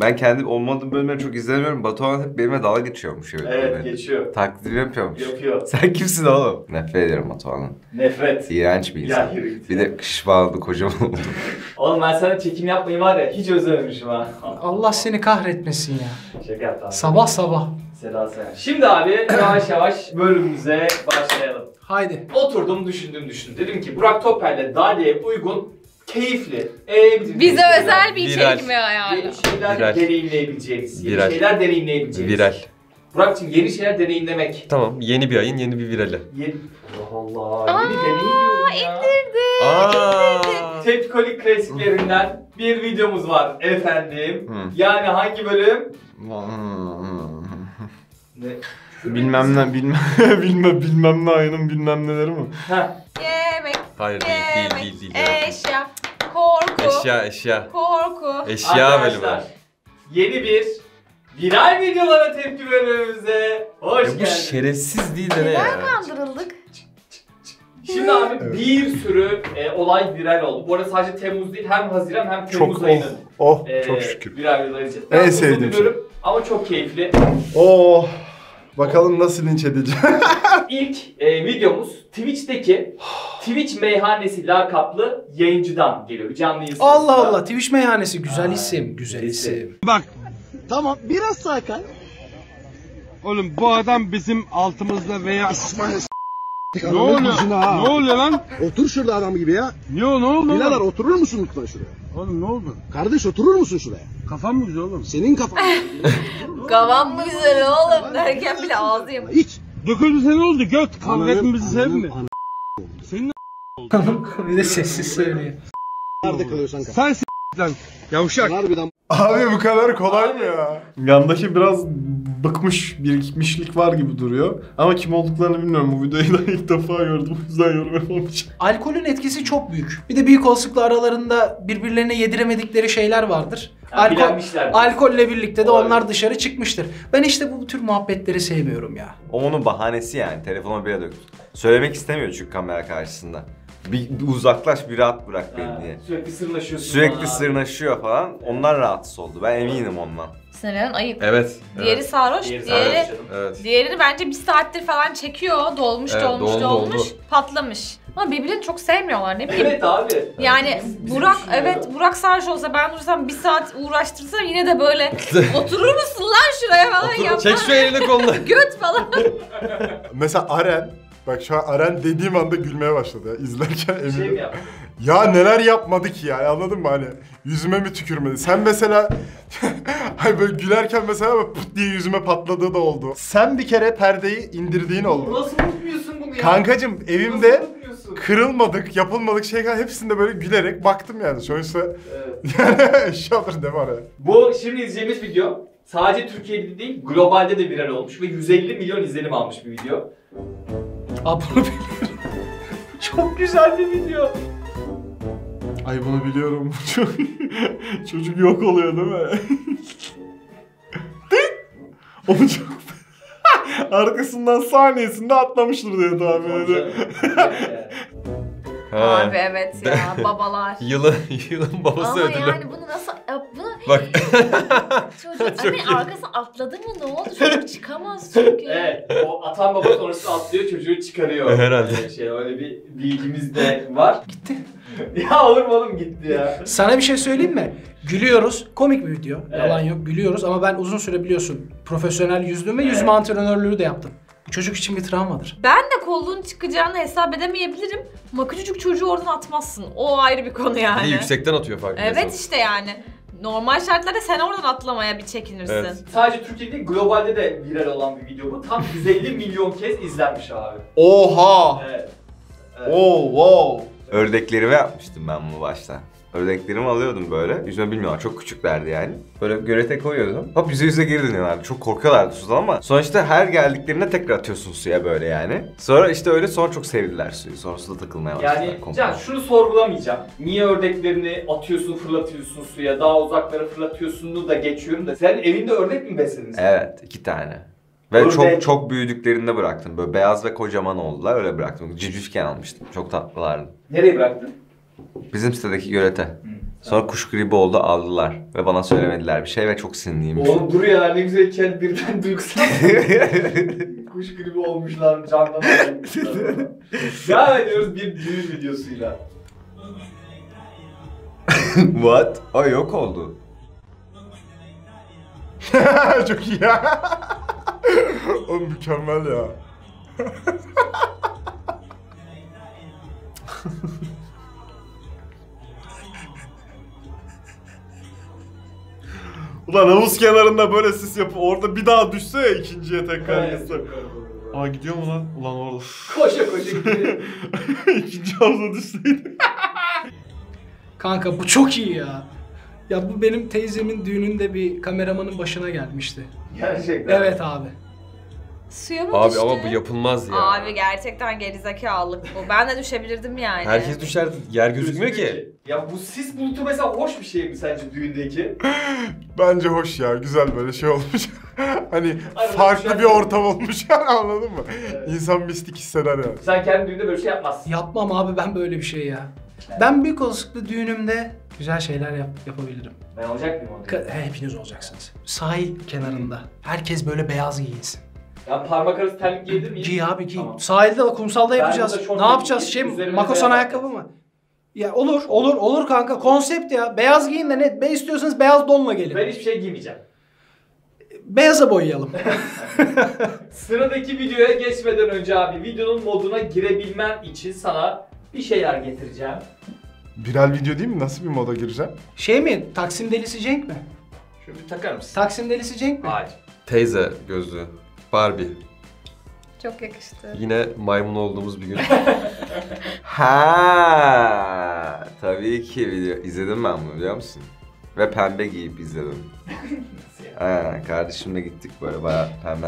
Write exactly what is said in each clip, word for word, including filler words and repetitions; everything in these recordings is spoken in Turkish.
Ben kendim olmadığım bölümleri çok izlemiyorum. Batuhan hep benimle dalga geçiyormuş. Öyle evet böyle. Geçiyor. Taklidini yapıyormuş. Yapıyor. Sen kimsin oğlum? Nefret ediyorum Batuhan'ın. Nefret. İğrenç bir insan. Ya, bir de kış bağladı kocaman oldu. Oğlum ben sana çekim yapmayı var ya hiç özlememişim ha. Allah seni kahretmesin ya. Şaka yaptı abi. Sabah sabah. Seda Sayan. Şimdi abi yavaş yavaş bölümümüze başlayalım. Haydi. Oturdum düşündüm düşündüm. Dedim ki Burak Topel'le Daliye'ye uygun, keyifli, eğlenebileceğiniz, bize özel bir içerik mi ayarlı? Yeni şeyler Viral. deneyimleyebileceğiz. Yeni Viral. şeyler deneyimleyebileceğiz. Viral. Burak'cığım yeni şeyler deneyimlemek. Tamam, yeni bir ayın yeni bir virali. Yeni... Allah Allah, Aa, yeni deneyimliyorum ya. İndirdik, Aa. indirdik. Tepkikolik klasiklerinden bir videomuz var efendim. Hı. Yani hangi bölüm? ne? Bilmem ne, bilmem, bilmem, bilmem ne ayının bilmem neleri mi? Ha. Yemek. Hayır değil, değil, değil, değil, değil. Eşya, korku, eşya, eşya, korku. Eşya bölümü. Yeni bir viral videolara tepki bölümümüze hoş geldiniz. Bu şerefsiz değil de ne ya? Neden kandırıldık? Şimdi abi evet. bir sürü e, olay viral oldu. Bu arada sadece Temmuz değil, hem Haziran hem Temmuz çok ayının. Oh, oh e, çok şükür. Viral videolar için. En sevdiğim şey. Ama çok keyifli. Oh. Bakalım nasıl linç edeceğim. İlk e, videomuz Twitch'teki Twitch meyhanesi lakaplı yayıncıdan geliyor. Canlı izleyici. Allah Allah, Twitch meyhanesi güzel Aa, isim, güzel isim. isim. Bak. Tamam, biraz sakin. Oğlum bu adam bizim altımızda veya Ne oluyor? Ne oluyor lan? Otur şurada adam gibi ya. Ne o ne oldu? Bilalar oturur musun lütfen şuraya? Oğlum ne oldu? Kardeş oturur musun şuraya? Kafam mı güzel oğlum? Senin kafan. Kafam mı güzel oğlum derken bile ağzıyım. Hiç. Döküldü sen oldu göt. Kahretimizi sevmiyor. Senin a**. Bir de sessiz söylüyor. Nerede kalıyorsan kal. Sen s***den. Yavuşak. Abi bu kadar kolay mı ya? Yandaki biraz bıkmış, birikmişlik var gibi duruyor. Ama kim olduklarını bilmiyorum. Bu videoyu da ilk defa gördüm. O yüzden yorum yapamayacağım. Alkolün etkisi çok büyük. Bir de büyük olasılıkla aralarında birbirlerine yediremedikleri şeyler vardır. Yani Alkol, alkolle birlikte de onlar dışarı çıkmıştır. Ben işte bu tür muhabbetleri sevmiyorum ya. O onun bahanesi yani. Telefona bire döktü. Söylemek istemiyor çünkü kamera karşısında. Bir, bir uzaklaş, bir rahat bırak beni ha, diye. Sürekli sırnaşıyorsun. Sürekli sırnaşıyor falan. Onlar rahatsız oldu. Ben eminim ondan. Sinirlen ayıp. Evet. Diğeri evet. sarhoş, diğeri, diğeri evet. diğerini bence bir saattir falan çekiyor. Dolmuş, evet, dolmuş, doldu, dolmuş, doldu. patlamış. Ama birbirini çok sevmiyorlar ne bileyim. Evet abi. Yani Biz, Burak, evet Burak sarhoş olsa ben durursam bir saat uğraştırsam yine de böyle oturur musun lan şuraya falan Otur, yapma. Çek şu elini koluna. Göt falan. Mesela Aren. Bak şu an Aren dediğim anda gülmeye başladı ya, izlerken eminim. Şey mi yaptın? Ya neler yapmadı ki ya, anladın mı hani? Yüzüme mi tükürmedi? Sen mesela... Hani böyle gülerken mesela böyle pıt diye yüzüme patladığı da oldu. Sen bir kere perdeyi indirdiğin oldu. Nasıl unutmuyorsun bunu ya? Kankacım evimde kırılmadık, yapılmadık şeyler hepsinde böyle gülerek baktım yani. Sonuçta evet. yani eşyadır ne var ya. Bu şimdi izleyeceğimiz video sadece Türkiye'de değil, globalde de viral olmuş ve yüz elli milyon izlenim almış bir video. Aa bunu biliyorum. Çok güzel bir video. Ay bunu biliyorum. Çocuk yok oluyor değil mi? Onu çok... Arkasından saniyesinde atlamıştır diye tahmin ediyorum. Abi evet ya babalar. Yılın, yılın babası ödülü. Ama ödülüm. yani bunu nasıl... Bunu... Bak. Çocuk hani arkasına atladı mı ne oldu? Çocuk çıkamaz çünkü. Evet. O atan baba sonrası atlıyor çocuğu çıkarıyor. Herhalde. Yani şey, öyle bir bilgimiz de var. Gitti. Ya olur mu oğlum gitti ya. Sana bir şey söyleyeyim mi? Gülüyoruz. Komik bir video. Evet. Yalan yok gülüyoruz ama ben uzun süre biliyorsun profesyonel yüzdüm ve evet. yüzme antrenörlüğü de yaptım. Çocuk için bir travmadır. Ben de kolluğun çıkacağını hesap edemeyebilirim. Ama küçücük çocuğu oradan atmazsın. O ayrı bir konu yani. Bir yüksekten atıyor farkında. Evet mesela. işte yani. Normal şartlarda sen oradan atlamaya bir çekinirsin. Evet. Sadece Türkiye'de değil, globalde de viral olan bir video bu. Tam yüz elli milyon kez izlenmiş abi. Oha! Evet. Evet. Oh, wow! Ördeklerime yapmıştım ben bunu başta. Ördeklerimi alıyordum böyle. Yüzme bilmiyorlar. Çok küçüklerdi yani. Böyle gölete koyuyordum. Hop yüze yüze geri dönüyorlardı. Çok korkuyorlardı sudan ama sonuçta her geldiklerinde tekrar atıyorsun suya böyle yani. Sonra işte öyle sonra çok sevdiler suyu. Sonra suda takılmaya başladılar. Yani Can şunu sorgulamayacağım. Niye ördeklerini atıyorsun, fırlatıyorsun suya, daha uzaklara fırlatıyorsun da geçiyorum da. Sen evinde ördek mi besledin? Evet. iki tane. Ve ördek. çok çok büyüdüklerinde bıraktım. Böyle beyaz ve kocaman oldular. Öyle bıraktım. Civcivken almıştım. Çok tatlılardı. Nereye bıraktın? Bizim sitedeki gölete. Sonra kuş gribi oldu, aldılar ve bana söylemediler bir şey ve çok sinirliyim. Oğlum dur ya, ne güzel kel birden duygusal. Kuş gribi olmuşlar, candan olmuşlar. Devam ediyoruz bir düğün videosuyla. What? O yok oldu. Çok iyi ya. Oğlum mükemmel ya. Ulan havuz kenarında böyle sis yapıp orada bir daha düşse ya ikinciye tekrar gitsin. Aa gidiyor mu lan? Ulan orada. Koşa koşa gidiyor. İkinci havuza düşseydi. Kanka bu çok iyi ya. Ya bu benim teyzemin düğününde bir kameramanın başına gelmişti. Gerçekten. Evet abi. Suya mı abi düştü? Ama bu yapılmaz ya. Abi gerçekten gerizekalılık bu. Ben de düşebilirdim yani. Herkes düşer, yer gözükmüyor ki. Ya bu sis bulutu mesela hoş bir şey mi sence düğündeki? Bence hoş ya, güzel böyle şey olmuş. Hani aynen, farklı bir ortam olmuş yani, anladın mı? Evet. İnsan mistik hisseder yani. Sen kendi düğünde böyle bir şey yapmazsın. Yapmam abi ben böyle bir şey ya. Evet. Ben büyük olasılıkla düğünümde güzel şeyler yap yapabilirim. Ben olacak mıyım orada? He, hepiniz olacaksınız. Sahil kenarında. Herkes böyle beyaz giyinsin. Ya parmak arası terlik giydin mi? Giy abi giy. Tamam. Sahilde, kumsalda yapacağız. Ne yapacağız? Şey mi? Makosan ayakkabı mı? Ya olur, olur, olur kanka. Konsept ya. Beyaz giyin de net. Ne istiyorsanız beyaz donla gelin. Ben hiçbir şey giymeyeceğim. Beyaza boyayalım. Sıradaki videoya geçmeden önce abi, videonun moduna girebilmen için sana bir şeyler getireceğim. Viral video değil mi? Nasıl bir moda gireceğim? Şey mi? Taksim delisi Cenk mi? Şöyle bir takar mısın? Taksim delisi Cenk mi? Hayır. Teyze gözlüğü. Barbie. Çok yakıştı. Yine maymun olduğumuz bir gün. Ha, tabii ki video. İzledim ben bunu biliyor musun? Ve pembe giyip izledim. Aynen, kardeşimle gittik böyle bayağı pembe.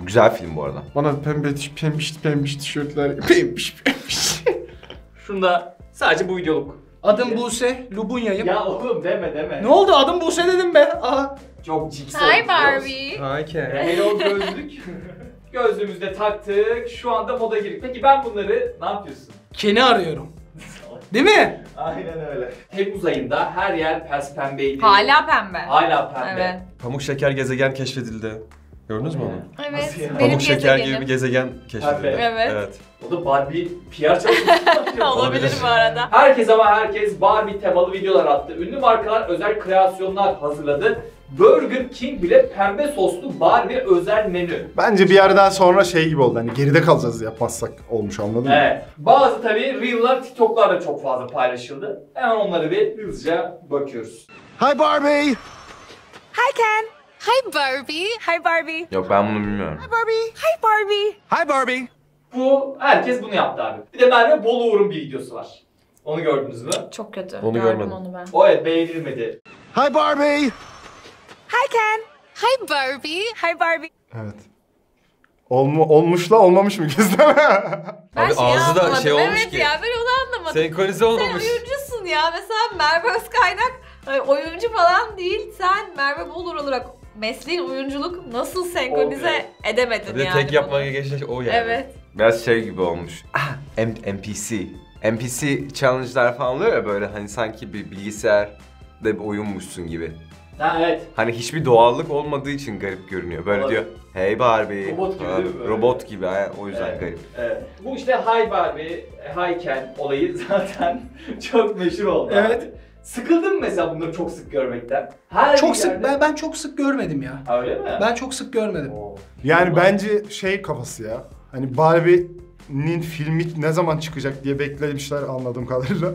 Bu güzel film bu arada. Bana pembe, pembiş, pembiş tişörtler, pembiş, pembiş. Şunda sadece bu videoluk. Adım Buse, Lubunya'yım. Ya oğlum deme deme. Ne oldu? Adım Buse dedim be. Aha. Çok ciks oldu. Hi Barbie. Hi Ken. Hello gözlük. Gözlüğümüzde taktık. Şu anda moda girdik. Peki ben bunları ne yapıyorsun? Ken'i arıyorum. Değil mi? Aynen öyle. Temmuz ayında her yer pes pembeydi. Hala pembe. Hala pembe. Evet. Pamuk şeker gezegen keşfedildi. Gördünüz mü onu? Evet. Yani? Pamuk şeker gezegenim gibi bir gezegen keşfedildi. Evet. Evet. O da Barbie P R çalışması olabilir bu arada. Herkes ama herkes Barbie temalı videolar attı. Ünlü markalar özel kreasyonlar hazırladı. Burger King bile pembe soslu Barbie özel menü. Bence bir yerden sonra şey gibi oldu, hani geride kalacağız yapmazsak olmuş, anladın mı? Evet. Bazı tabii Reel'lar, TikTok'lar da çok fazla paylaşıldı. Hemen onları bir hızlıca bakıyoruz. Hi Barbie! Hi Ken! Hi Barbie! Hi Barbie! Yok ben bunu bilmiyorum. Hi Barbie! Hi Barbie! Hi Barbie! Bu, herkes bunu yaptı abi. Bir de Merve Bol Uğur'un bir videosu var. Onu gördünüz mü? Çok kötü. Onu gördüm, görmedim onu ben. O evet, beğenilmedi. Hi Barbie! Hi Ken. Hi Barbie. Hi Barbie. Evet. Olmu, olmuşla olmamış mı gizleme? Abi ağzı da şey olmuş evet ki. Evet ya, ben onu anlamadım. Senkronize olmamış. Sen oyuncusun ya. Mesela Merve Özkaynak oyuncu falan değil. Sen Merve Bolur olarak mesleğin oyunculuk nasıl senkronize okay edemedin yani? Tek yapmaya geçti o yani. Evet. Biraz şey gibi olmuş. Ah, N P C. N P C challenge'lar falan oluyor ya böyle, hani sanki bir bilgisayarda bir oyunmuşsun gibi. Ha, evet. Hani hiçbir doğallık olmadığı için garip görünüyor. Böyle evet diyor, hey Barbie, robot gibi, değil mi böyle? Robot gibi ha, o yüzden evet, garip. Evet. Bu işte hi Barbie, hi Ken olayı zaten çok meşhur oldu. Evet. Sıkıldım mesela bunları çok sık görmekten. Her çok yerde... sık, ben, ben çok sık görmedim ya. Ha, öyle mi? Ben çok sık görmedim. Oo. Yani bilmiyorum, bence şey kafası ya, hani Barbie'nin filmi ne zaman çıkacak diye beklemişler anladığım kadarıyla.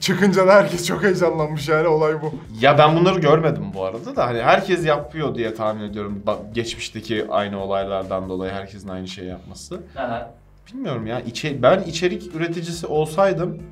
Çıkınca da herkes çok heyecanlanmış yani, olay bu. Ya ben bunları görmedim bu arada da, hani herkes yapıyor diye tahmin ediyorum. Geçmişteki aynı olaylardan dolayı herkesin aynı şeyi yapması. Aha. Bilmiyorum ya, içe ben içerik üreticisi olsaydım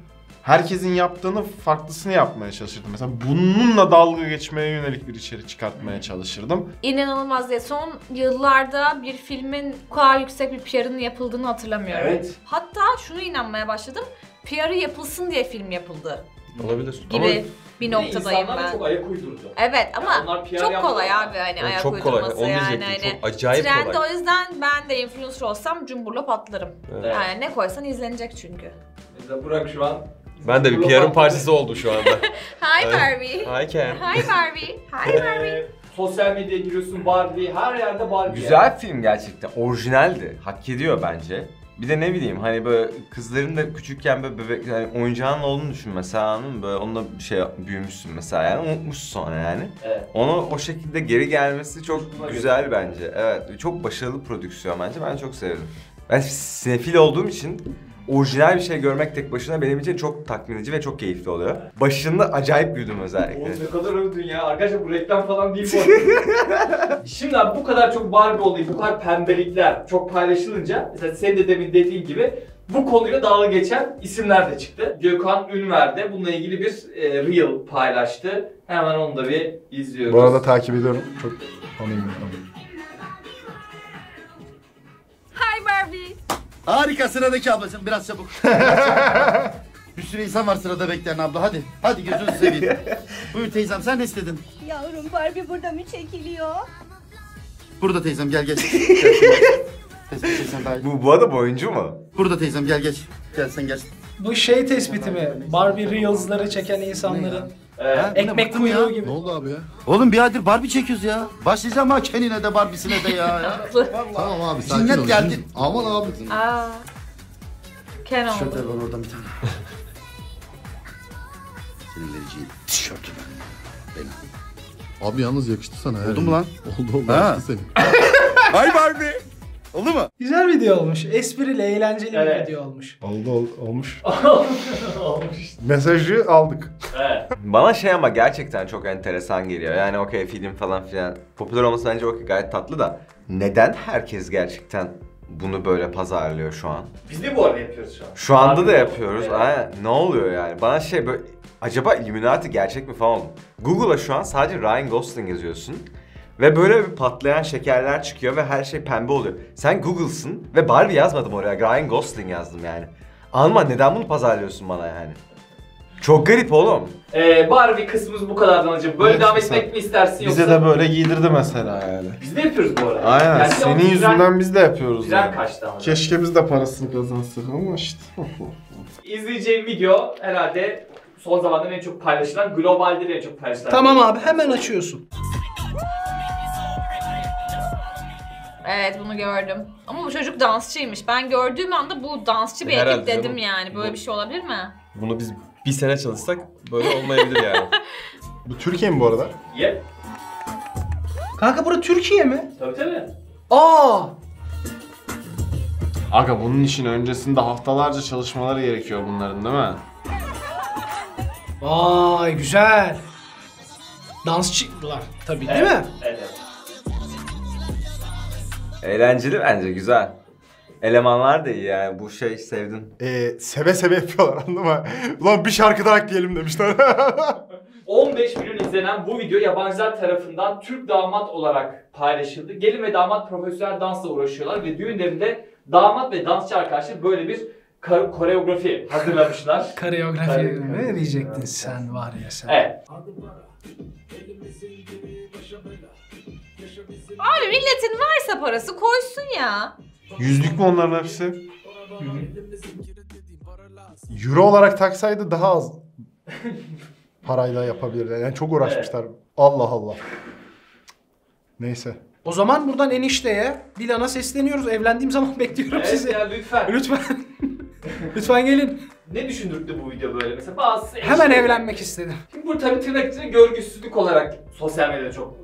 herkesin yaptığını farklısını yapmaya çalışırdım. Mesela bununla dalga geçmeye yönelik bir içerik çıkartmaya çalışırdım. İnanılmaz diye son yıllarda bir filmin bu kadar yüksek bir P R'ının yapıldığını hatırlamıyorum. Evet. Hatta şunu inanmaya başladım. P R'ı yapılsın diye film yapıldı. Olabilir. Gibi ama bir noktadayım ben. İnsanlar çok ayak uydurucu. Evet ama yani çok kolay abi hani yani ayak uydurması yani. Hani çok acayip trend kolay. O yüzden ben de influencer olsam cumburla patlarım. Evet. Yani ne koysan izlenecek çünkü. Mesela Burak şu an Ben de bir P R'ın partisi oldum şu anda. Hi Barbie. Hi Ken. Hi Barbie. Hi Barbie. Sosyal medyaya giriyorsun, Barbie, her yerde Barbie. Güzel yani. Film gerçekten, orijinaldi. Hak ediyor bence. Bir de ne bileyim hani böyle kızların da küçükken böyle bebek, hani oyuncağının olduğunu düşün mesela, anladın mı? Böyle onunla bir şey büyümüşsün mesela, yani unutmuşsun sonra yani. Evet. Onu o şekilde geri gelmesi çok hoşuma güzel göre. Bence. Evet, çok başarılı prodüksiyon bence, ben çok sevdim. Ben sinefil olduğum için orijinal bir şey görmek tek başına benim için çok tatmin edici ve çok keyifli oluyor. Başında acayip büyüdüm özellikle. Oğlum ne kadar övdün ya. Arkadaşlar bu reklam falan değil bu. Şimdi abi bu kadar çok Barbie olayı, bu kadar pembelikler çok paylaşılınca, mesela senin de demin dediğin gibi bu konuyla dalga geçen isimler de çıktı. Gökhan Ünver de bununla ilgili bir e, reel paylaştı. Hemen onu da bir izliyoruz. Bu arada takip ediyorum. Çok anlayayım. Hi Barbie. Harika, sıradaki ablacığım, biraz çabuk. Bir sürü insan var sırada bekleyen abla, hadi. Hadi gözünü seveyim. Buyur teyzem, sen ne istedin? Yavrum, Barbie burada mı çekiliyor? Burada teyzem, gel geç. Gel, tespit teyzem daha iyi. Bu, bu adam oyuncu mu? Burada teyzem, gel geç. Gel sen gel. Bu şey tespiti mi? Barbie Reels'ları çeken insanların... Ee, ha, ekmek kuyruğu gibi. Ne oldu abi ya? Oğlum bir aydır Barbie çekiyoruz ya. Başlayacağım ha Ken'ine de Barbie'sine de ya. ya. Tamam abi sakin ol. Geldi. Aman abi. Aa. Ken oldu. Tişört var oradan bir tane. Senin vereceğin tişörtü ben. Benim. Abi yalnız yakıştı sana. Oldu mu lan? Oldu oldu. Yakıştı senin. Hay Barbie. Oldu mu? Güzel video olmuş. Esprili, eğlenceli evet. bir video olmuş. Oldu, ol, olmuş. olmuş. Mesajı aldık. Evet. Bana şey ama gerçekten çok enteresan geliyor. Yani okey film falan filan. Popüler olması bence okey gayet tatlı da. Neden herkes gerçekten bunu böyle pazarlıyor şu an? Biz de bu arada yapıyoruz şu an. Şu anda Harbi da yapıyoruz. Evet. Aynen. Ne oluyor yani? Bana şey böyle... Acaba Illuminati gerçek mi falan? Google'a şu an sadece Ryan Gosling yazıyorsun. Ve böyle bir patlayan şekerler çıkıyor ve her şey pembe oluyor. Sen Google'sın ve Barbie yazmadım oraya, Ryan Gosling yazdım yani. Anlama, neden bunu pazarlıyorsun bana yani? Çok garip oğlum. Ee, Barbie kısmımız bu kadar anacığım. Böyle devam etmek mi istersin yoksa? Bize de böyle giydirdi mesela yani. Biz de yapıyoruz bu arada. Aynen, yani senin yüzünden, yüzünden biz de yapıyoruz. Güzel yani. Kaçtı ama. Keşke biz de parasını kazansak ama işte. İzleyeceğim video herhalde son zamanlarda en çok paylaşılan, globalde de en çok paylaşılan. Tamam abi, hemen açıyorsun. Evet, bunu gördüm. Ama bu çocuk dansçıymış. Ben gördüğüm anda bu dansçı bir ekip dedim yani. Böyle bu, bir şey olabilir mi? Bunu biz bir sene çalışsak böyle olmayabilir yani. Bu Türkiye mi bu arada? Yep. Yeah. Kanka burası Türkiye mi? Tabii tabii. Aa! Aga bunun için öncesinde haftalarca çalışmaları gerekiyor bunların değil mi? Vay güzel. Dansçılar tabii evet, değil mi? Evet. Eğlenceli bence, güzel. Elemanlar da iyi yani, bu şey sevdim. Ee, seve seve yapıyorlar, anladın mı? Ulan bir şarkı daha ekleyelim demişler. on beş milyon izlenen bu video yabancılar tarafından Türk damat olarak paylaşıldı. Gelin ve damat profesyonel dansla uğraşıyorlar ve düğünlerinde damat ve dansçı arkadaşlar böyle bir koreografi hazırlamışlar. Koreografi mi diyecektin sen var ya sen. Evet. Abi milletin varsa parası koysun ya. Yüzlük mü onların hepsi? Hı-hı. Euro olarak taksaydı daha az parayla yapabilirler. Yani çok uğraşmışlar. Evet. Allah Allah. Neyse. O zaman buradan enişteye, Dilan'a sesleniyoruz. Evlendiğim zaman bekliyorum evet, sizi. Ya, lütfen. Lütfen. Lütfen gelin. Ne düşündürdü bu video böyle? Mesela bazı hemen eşitleri... evlenmek istedim. Şimdi bu tabii tırnak içinde görgüsüzlük olarak sosyal medyada çok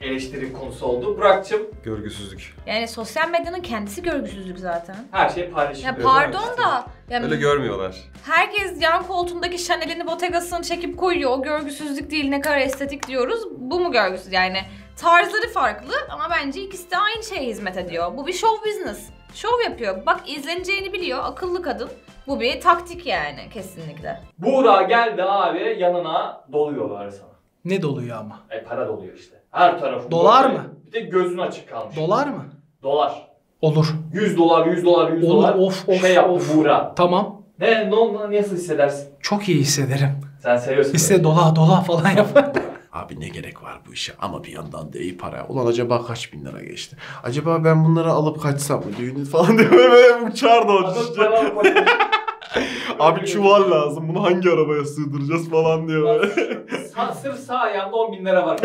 eleştiri konusu oldu. Burak'cığım. Görgüsüzlük. Yani sosyal medyanın kendisi görgüsüzlük zaten. Her şey paylaşılıyor. Ya pardon da. Yani öyle görmüyorlar. Herkes yan koltuğundaki Chanel'ini, Bottegas'ını çekip koyuyor. O görgüsüzlük değil, ne kadar estetik diyoruz. Bu mu görgüsüz yani? Tarzları farklı ama bence ikisi de aynı şeye hizmet ediyor. Bu bir show business. Şov yapıyor. Bak izleneceğini biliyor. Akıllı kadın. Bu bir taktik yani kesinlikle. Buğra geldi abi, yanına doluyorlar sana. Ne doluyor ama? E para doluyor işte. Her tarafı. Dolar doluyor. Mı? Bir de gözün açık kalmış. Dolar mı? Dolar. Olur. yüz dolar, yüz dolar, yüz Olur. dolar. Of of. Şey yaptı of. Buğra. Tamam. Ne, ne oldu? Nasıl hissedersin? Çok iyi hissederim. Sen seviyorsun. Hisse dola dola falan yapar. Abi ne gerek var bu işe ama bir yandan da iyi para. Ulan acaba kaç bin lira geçti? Acaba ben bunları alıp kaçsam mı düğünü falan diye böyle uçardı o işte. Abi çuval lazım, bunu hangi arabaya sığdıracağız falan diyor. Sağ, sırf sağ ayağımda on bin lira var.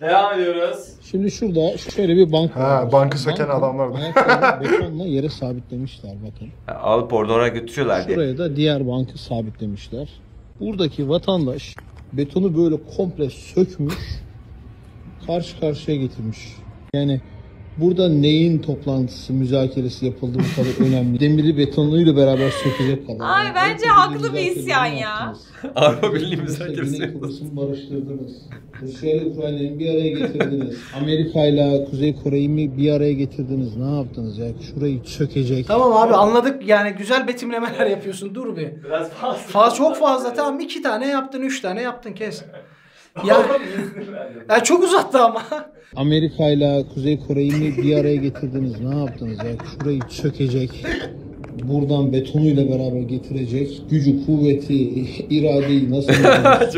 Devam ediyoruz. Şimdi şurada şöyle bir bank ha, var. Bankı söken adamlar da. Ayaklarını betonla yere sabitlemişler bakın. Ya, alıp orada oraya götürüyorlar diye. Şuraya da diğer bankı sabitlemişler. Buradaki vatandaş betonu böyle komple sökmüş, karşı karşıya getirmiş. Yani burada neyin toplantısı, müzakeresi yapıldı bu kadar önemli. Demiri betonuyla beraber sökecek kadar. Ay yani bence haklı bir isyan ya. Avrupa Birliği müzakeresi yapıldı. Barıştırdınız. Rusya ile Ukrayna'yı bir araya getirdiniz. Amerika ile Kuzey Kore'yi mi bir araya getirdiniz? Ne yaptınız ya? Şurayı sökecek. Tamam abi anladık yani, güzel betimlemeler yapıyorsun. Dur bir. Biraz fazla. Faz çok fazla. Tamam iki tane yaptın, üç tane yaptın kes. Ya, ya çok uzattı ama. Amerika ile Kuzey Kore'yi mi bir araya getirdiniz? Ne yaptınız ya? Şurayı sökecek. Buradan betonuyla beraber getirecek. Gücü, kuvveti, iradeyi nasıl...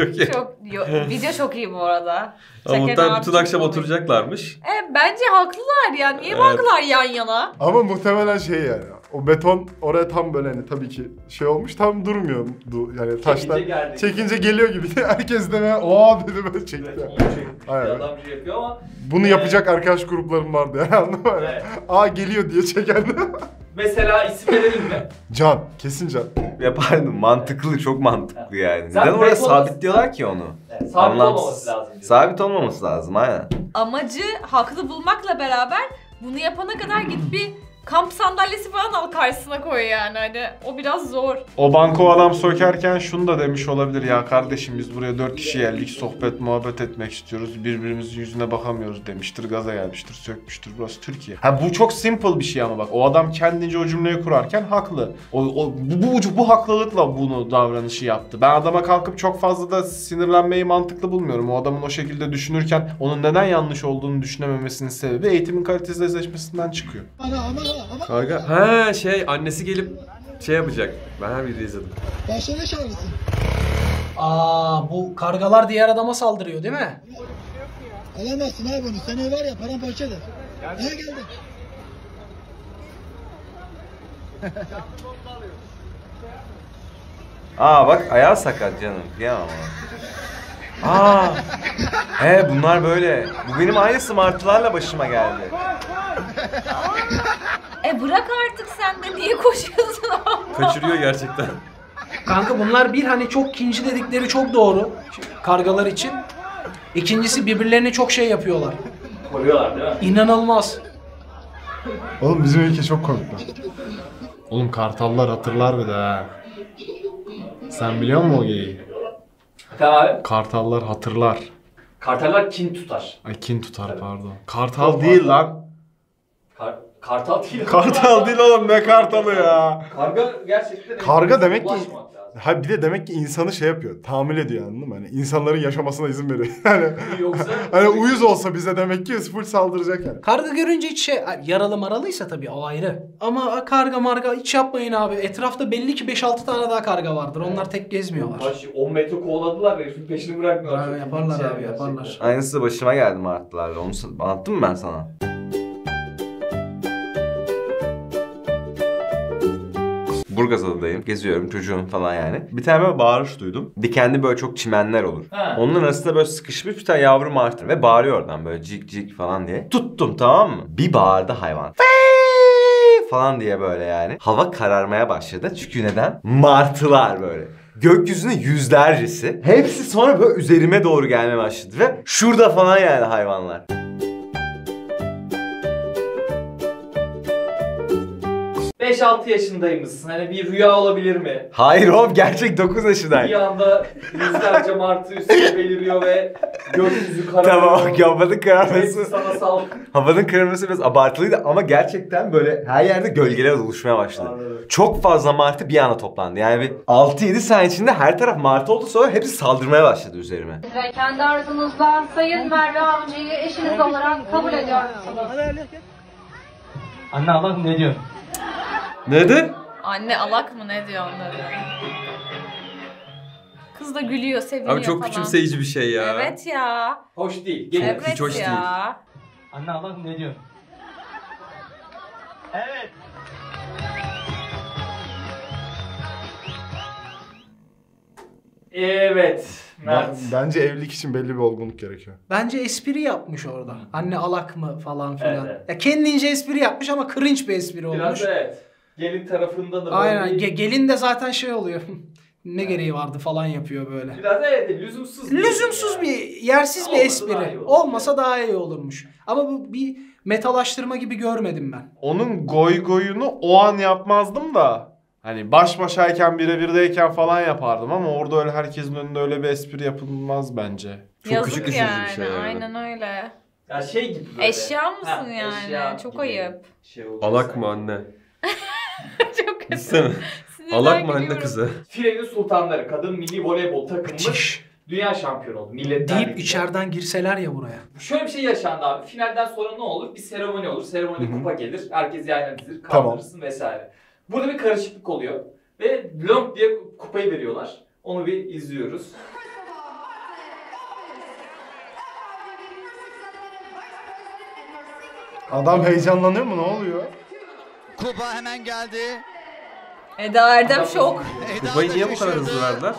Çok iyi. Çok, yo, video çok iyi bu arada. Muhtemelen bütün akşam oturacaklarmış. E, bence haklılar yani. Niye baktılar yan yana? Ama muhtemelen şey yani. O beton oraya tam böyle hani tabii ki şey olmuş, tam durmuyor yani taşlar. Çekince, çekince geliyor gibi. Herkes de ben ooo dedi böyle çekti. Evet, çekti. Adam şey yapıyor ama. Bunu ee... yapacak arkadaş gruplarım vardı yani anladın mı? Evet. Aa geliyor diye çekendim. Mesela isim verelim mi? Can. Kesin Can. Yapardım. Mantıklı. Çok mantıklı yani. Neden oraya sabit diyorlar ki onu? Evet, sabit Anlamsız. olmaması lazım. Diyor. Sabit olmaması lazım aynen. Amacı haklı bulmakla beraber bunu yapana kadar git bir kamp sandalyesi falan al karşısına koy yani, hani o biraz zor. O banko adam sökerken şunu da demiş olabilir ya, kardeşim biz buraya dört kişi geldik, sohbet muhabbet etmek istiyoruz, birbirimizin yüzüne bakamıyoruz demiştir, gaza gelmiştir, sökmüştür, burası Türkiye. Ha bu çok simple bir şey ama bak o adam kendince o cümleyi kurarken haklı. O, o bu, bu, bu haklılıkla bunu davranışı yaptı. Ben adama kalkıp çok fazla da sinirlenmeyi mantıklı bulmuyorum. O adamın o şekilde düşünürken onun neden yanlış olduğunu düşünememesinin sebebi eğitimin kalitesizleşmesinden çıkıyor. Ana, ana. Kanka, ha şey annesi gelip şey yapacak. Ben her videoyu izledim. Başlangıç hangisi? Aa bu kargalar diğer adama saldırıyor değil mi? Alamazsın abi bunu. Sen var ya paramparça eder. Niye geldi? Aa bak ayağı sakat canım. Ya ama. Aa. He bunlar böyle. Bu benim aynı smartlarla başıma geldi. E bırak artık sen de, niye koşuyorsun abla? Kaçırıyor gerçekten. Kanka bunlar bir hani çok kinci dedikleri çok doğru kargalar için. İkincisi birbirlerine çok şey yapıyorlar. Koruyorlar değil mi? İnanılmaz. Oğlum bizim ülke çok korktu. Oğlum kartallar hatırlar bir de ha. Sen biliyor musun o geyiği? Tamam. Kartallar hatırlar. Kartallar kin tutar. Ay kin tutar evet. Pardon. Kartal çok değil pardon. Lan. Kar Kartal değil. Kartal değil oğlum, ne kartalı ya. Karga gerçekten... Karga demek ki... Ha bir de demek ki insanı şey yapıyor, tahammül ediyor anladın mı? Hani insanların yaşamasına izin veriyor. Yani, yoksa... Hani uyuz olsa bize demek ki full saldıracak yani. Karga görünce hiç şey... Yaralı maralıysa tabii o ayrı. Ama karga marga hiç yapmayın abi. Etrafta belli ki beş altı tane daha karga vardır. Onlar evet. Tek gezmiyorlar. Baş, on metre kovaladılar ve hiç peşini bırakmıyorlar. Abi, yaparlar şey abi yaparlar. Gerçekten. Aynısı başıma geldi martılarla. Onu anlattım mı ben sana? Burgazada'dayım. Geziyorum çocuğum falan yani. Bir tane bağırış duydum. Dikenli böyle çok çimenler olur. Ha. Onların arasında böyle sıkışmış bir tane yavru martı ve bağırıyor oradan böyle cik cik falan diye. Tuttum tamam mı? Bir bağırdı hayvan. Fii! Falan diye böyle yani. Hava kararmaya başladı. Çünkü neden? Martılar böyle. Gökyüzünde yüzlercesi. Hepsi sonra böyle üzerime doğru gelmeye başladı ve şurada falan yani hayvanlar. beş altı yaşındaymışsın. Hani bir rüya olabilir mi? Hayır oğlum gerçek dokuz yaşındayım. Bir anda yüzlerce martı üstüne beliriyor ve gökyüzü kararıyor. Tamam havanın kararması. Sana sal. Havanın kararması biraz abartılıydı ama gerçekten böyle her yerde gölgeler oluşmaya başladı. Anladım. Çok fazla martı bir anda toplandı. Yani bir altı yedi saniye içinde her taraf martı oldu, sonra hepsi saldırmaya başladı üzerime. Ve kendi arzunuzla Sayın Merve amcayı eşiniz olarak kabul ediyorsunuz. Anne Allah ne diyor? Nedir? Anne alak mı ne diyor onlara? Kız da gülüyor, seviniyor falan. Abi çok küçümseyici bir şey ya. Evet ya. Hoş değil. Çok evet hiç hoş ya. Değil. Anne alak mı ne diyor? Evet. Evet Mert. Ben, bence evlilik için belli bir olgunluk gerekiyor. Bence espri yapmış orada. Anne alak mı falan filan. Evet, evet. Ya kendince espri yapmış ama cringe bir espri biraz olmuş. Biraz evet. Gelin tarafında da aynen. Böyle... Ge gelin de zaten şey oluyor. Ne yani. Gereği vardı falan yapıyor böyle. Biraz evet lüzumsuz. Lüzumsuz yani. Bir yersiz olmasa bir espri. Daha olmasa daha iyi olurmuş. Ama bu bir metalaştırma gibi görmedim ben. Onun goy goyunu o an yapmazdım da. Hani baş başayken birebirdeyken falan yapardım ama orada öyle herkesin önünde öyle bir espri yapılmaz bence. Çok yazık küçük düşürücü yani, bir şey. Yani. Aynen öyle. Ya şey gibi böyle. Eşya mısın ha, yani? Eşya çok ayıp. Şey alak sanki. Mı anne? Çok kötü. Alak mı anne kızı? Filenin Sultanları kadın milli voleybol takımımız dünya şampiyonu oldu. Milletler Ligi deyip içeriden girseler ya buraya. Şöyle bir şey yaşandı abi. Finalden sonra ne olur? Bir seremoni olur. Seremonide kupa gelir. Herkes yayına dizilir. Kaldırırsın tamam. Vesaire. Burada bir karışıklık oluyor ve lomp diye kupayı veriyorlar. Onu bir izliyoruz. Adam heyecanlanıyor mu? Ne oluyor? Kupa hemen geldi. Eda Erdem şok. Kupayı niye bu kadar hızlı verdiler?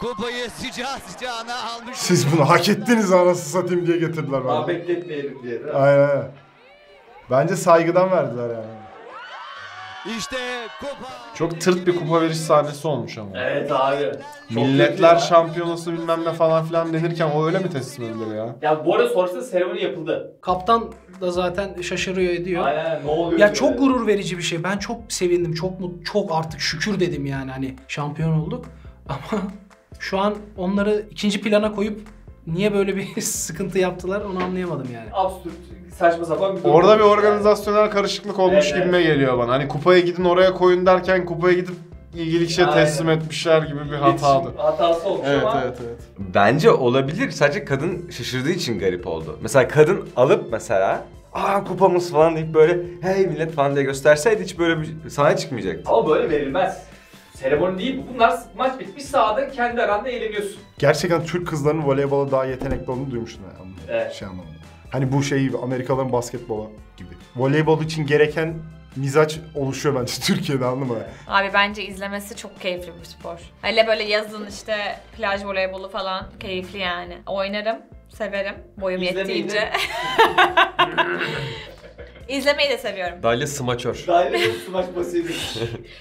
Kupayı sıcağı sıcağına almış. Siz bunu hak ettiniz anasını satayım diye getirdiler. Daha bekletmeyelim diye. Aynen. Bence saygıdan verdiler yani. İşte kupa. Çok tırt bir kupa veriş sahnesi olmuş ama. Evet abi. Milletler şampiyonası bilmem ne falan filan denirken o öyle mi teslim edilir ya? Ya bu arada sonrasında seremoni yapıldı. Kaptan da zaten şaşırıyor ediyor. Aynen ne oluyor? Ya çok gurur verici bir şey. Ben çok sevindim. Çok mutlu. Çok artık şükür dedim yani hani şampiyon olduk. Ama şu an onları ikinci plana koyup niye böyle bir sıkıntı yaptılar onu anlayamadım yani. Absürt, saçma sapan bir durum. Orada bir organizasyonel yani. Karışıklık olmuş evet, gibime evet. Geliyor bana. Hani kupaya gidin oraya koyun derken kupaya gidip ilgili kişiye teslim etmişler gibi bir hatadı. Hatası olmuş evet, ama. Evet, evet. Bence olabilir. Sadece kadın şaşırdığı için garip oldu. Mesela kadın alıp mesela aa kupamız falan deyip böyle hey millet falan diye gösterseydi hiç böyle bir sahne çıkmayacaktı. Ama böyle verilmez. Seremoni değil bu. Bunlar maç bitmiş sahada kendi aranda eğleniyorsun. Gerçekten Türk kızlarının voleybola daha yetenekli olduğunu duymuştum yani. Evet. Şey anlamda. Hani bu şey Amerikalıların basketbola gibi. Voleybol için gereken mizaç oluşuyor bence Türkiye'de anladın mı? Abi bence izlemesi çok keyifli bir spor. Hele böyle yazın işte plaj voleybolu falan keyifli yani. Oynarım, severim. Boyum yettiğince. İzlemeyi de seviyorum. Daliye smaçör. Daliye smaç basıydı.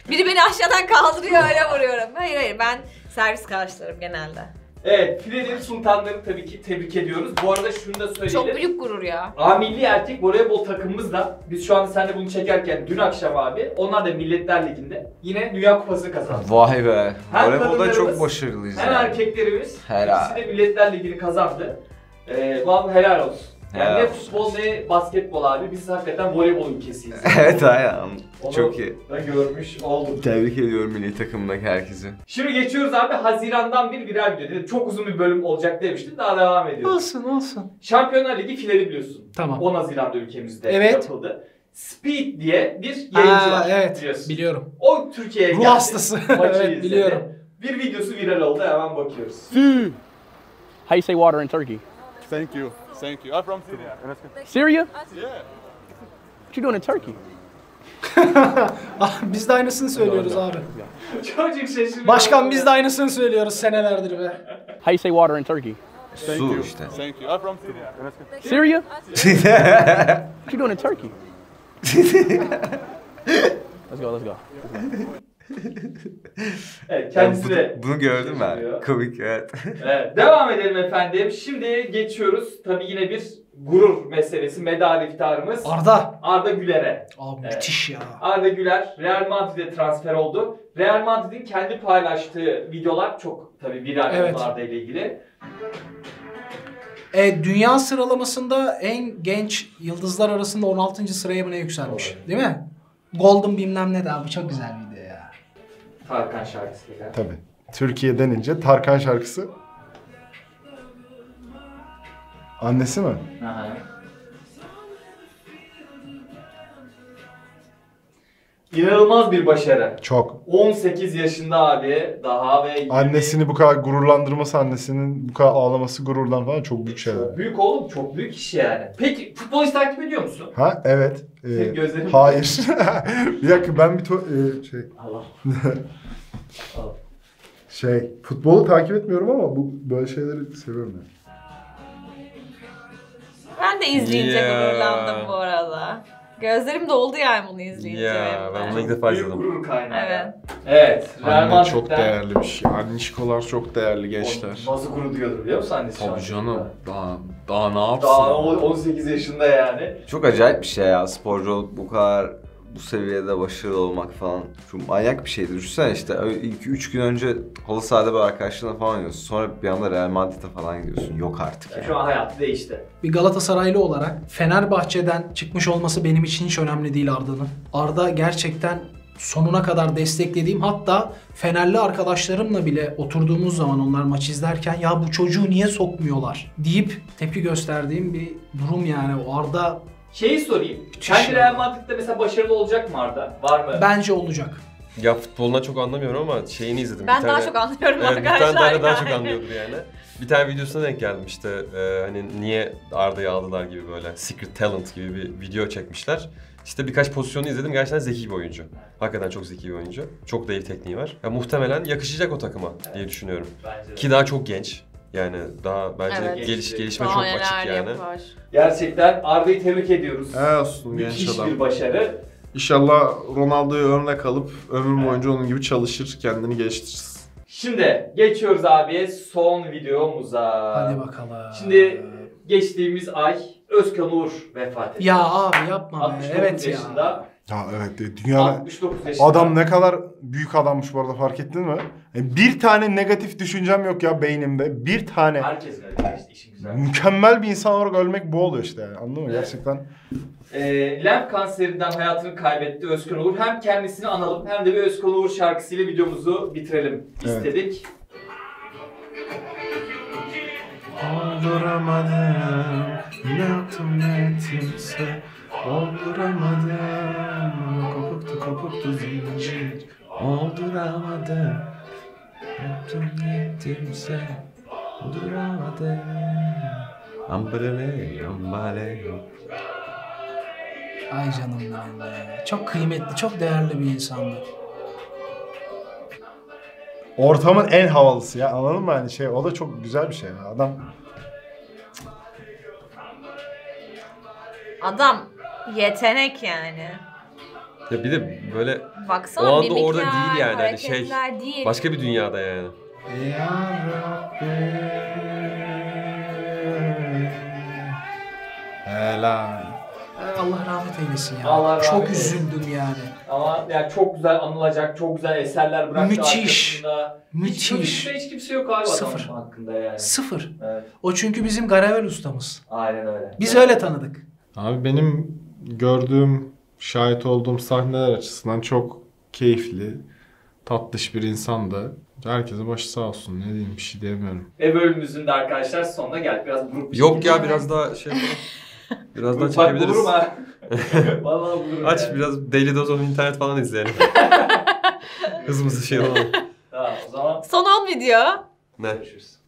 Biri beni aşağıdan kaldırıyor öyle vuruyorum. Hayır hayır ben servis karşılarım genelde. Evet Filenin Sultanları tabii ki tebrik ediyoruz. Bu arada şunu da söyleyelim. Çok büyük gurur ya. A milli erkek voleybol takımımız da biz şu anda seninle bunu çekerken dün akşam abi onlar da Milletler Ligi'nde yine Dünya Kupası kazandı. Vay be. Hem voleybolda çok başarılıyız. Hem yani. Erkeklerimiz ikisi de Milletler Ligi'ni kazandı. Ee, vallahi helal olsun. Yani ne futbol ne basketbol abi, biz hakikaten voleybol ülkesiyiz. Evet aynen, çok iyi. Onu görmüş olduk. Tebrik ediyorum milli takımdaki herkesi. Şimdi geçiyoruz abi, Haziran'dan bir viral video dedim. Çok uzun bir bölüm olacak demiştim, daha devam ediyoruz. Olsun olsun. Şampiyonlar Ligi finali biliyorsun. Tamam. on Haziran'da ülkemizde evet. Yapıldı. Speed diye bir yayıncı var evet. Biliyorsun. Biliyorum. O Türkiye'ye geldi. Ruh hastası. Evet, biliyorum. Bir videosu viral oldu, hemen bakıyoruz. How you say water in Turkey? Thank you. Thank you. I'm from Syria. Syria? Yeah. What you doing in Turkey? Biz de aynısını söylüyoruz abi. Çocuk şaşırıyor. Başkan biz de aynısını söylüyoruz senelerdir be. How you say water in Turkey? Su işte. Thank you. I'm from Syria. Syria? What you doing in Turkey? Let's go, let's go. Evet, kendisi yani bu, bunu gördüm ben. Komik evet. Evet. Devam edelim efendim. Şimdi geçiyoruz. Tabii yine bir gurur meselesi. Medal iftarımız. Arda. Arda Güler'e. Abi evet. Müthiş ya. Arda Güler Real Madrid'e transfer oldu. Real Madrid'in kendi paylaştığı videolar çok tabii viral evet. Arda ile ilgili. E, dünya sıralamasında en genç yıldızlar arasında on altıncı sıraya buna yükselmiş. Doğru. Değil mi? Golden bilmem ne de abi çok güzel video. Tarkan şarkısıyla. Tabii. Türkiye denince Tarkan şarkısı. Annesi mi? Aha. İnanılmaz bir başarı. Çok. on sekiz yaşında abi daha ve... Annesini bu kadar gururlandırması, annesinin bu kadar ağlaması gururdan falan çok büyük şeyler. Çok büyük oğlum, çok büyük iş yani. Peki futbol hiç takip ediyor musun? Ha evet. Ee, gözlerim... Hayır. Bir dakika ben bir... E, şey... Allah. Allah. Şey, futbolu takip etmiyorum ama bu böyle şeyleri seviyorum yani. Ben de izleyince yeah. gururlandım bu arada. Gözlerim doldu yani bunu izleyince. Ya ben bunu ilk defa izledim. Gurur kaynağı. Evet. Evet. Anne çok değerli bir şey. Anneşkolar çok değerli gençler. O nasıl gurur duyuyordur biliyor musun annesi? Tabii canım. Daha, daha ne yapsın? Daha on sekiz yaşında yani. Çok acayip bir şey ya. Sporcu olup bu kadar bu seviyede başarılı olmak falan. Çünkü manyak bir şeydir. Düşünsene işte iki üç gün önce halı sahada böyle arkadaşlarına falan gidiyorsun. Sonra bir anda Real Madrid'e falan gidiyorsun. Yok artık yani. Şu an hayatı değişti. Bir Galatasaraylı olarak Fenerbahçe'den çıkmış olması benim için hiç önemli değil Arda'nın. Arda gerçekten sonuna kadar desteklediğim, hatta Fenerli arkadaşlarımla bile oturduğumuz zaman onlar maç izlerken ya bu çocuğu niye sokmuyorlar deyip tepki gösterdiğim bir durum yani. O Arda... Şeyi sorayım, sence Real Madrid'de mesela başarılı olacak mı Arda? Var mı? Bence olacak. Ya futboluna çok anlamıyorum ama şeyini izledim. Ben bir daha tane, çok anlıyorum evet, arkadaşlar. Bir tane daha, daha çok anlıyordur yani. Bir tane videosuna denk geldim işte e, hani niye Arda'yı aldılar gibi böyle Secret Talent gibi bir video çekmişler. İşte birkaç pozisyonu izledim, gerçekten zeki bir oyuncu. Hakikaten çok zeki bir oyuncu. Çok da iyi tekniği var. Ya, muhtemelen yakışacak o takıma evet, diye düşünüyorum. Ki daha çok genç. Yani daha bence evet, geliş, gelişme daha çok açık yani. Yapar. Gerçekten Arda'yı tebrik ediyoruz. Evet, müthiş bir başarı. İnşallah Ronaldo'ya örnek alıp ömür boyunca evet, onun gibi çalışır, kendini geliştirir. Şimdi geçiyoruz abi son videomuza. Hadi bakalım. Şimdi geçtiğimiz ay Özkan Uğur vefat etti. Ya abi yapma be. Evet yaşında. Ya. Ya evet, dünya adam ne kadar büyük adammış bu arada, fark ettin mi? Bir tane negatif düşüncem yok ya beynimde. Bir tane. Herkes öyle işte, işin güzel. Mükemmel bir insan olarak ölmek bu oluyor işte yani. Anladın mı evet, gerçekten? Ee, lenf kanserinden hayatını kaybetti Özkan Uğur. Hem kendisini analım hem de bir Özkan Uğur şarkısıyla videomuzu bitirelim evet, istedik. Aldıramadım, ne yaptım ne ettimse. Aldıramadım, kopuktu kopuktu zincir. Aldıramadım, yaptım yettimse. Aldıramadım, ambale ambale. Ay canımdan be, çok kıymetli, çok değerli bir insandı. Ortamın en havalısı ya, anladın mı hani şey, o da çok güzel bir şey ya adam. Adam yetenek yani. Ya bir de böyle baksana, o anda orada değil yani hani şey değil, başka bir dünyada yani. Ya Rabbi, helal. Allah rahmet eylesin ya. Allah çok rahmet üzüldüm eylesin yani. Ama yani çok güzel anılacak, çok güzel eserler bıraktı. Müthiş. Müthiş. Hiç, hiç kimse yok abi sıfır adamın hakkında yani. Sıfır. Evet. O çünkü bizim Garavel ustamız. Aynen öyle. Biz evet, öyle tanıdık. Abi benim gördüğüm, şahit olduğum sahneler açısından çok keyifli, tatlış bir insandı. Herkese başı sağ olsun. Ne diyeyim, bir şey diyemiyorum. E bölümümüzün de arkadaşlar sonuna geldik. Biraz grup yok ya, biraz daha şey biraz daha çekebiliriz. Bulurum ha. Vallahi bulurum. Aç yani, biraz Daily Dose of internet falan izleyelim. Hızımızı şey olalım. Tamam o zaman. Son on video. Ne? Görüşürüz.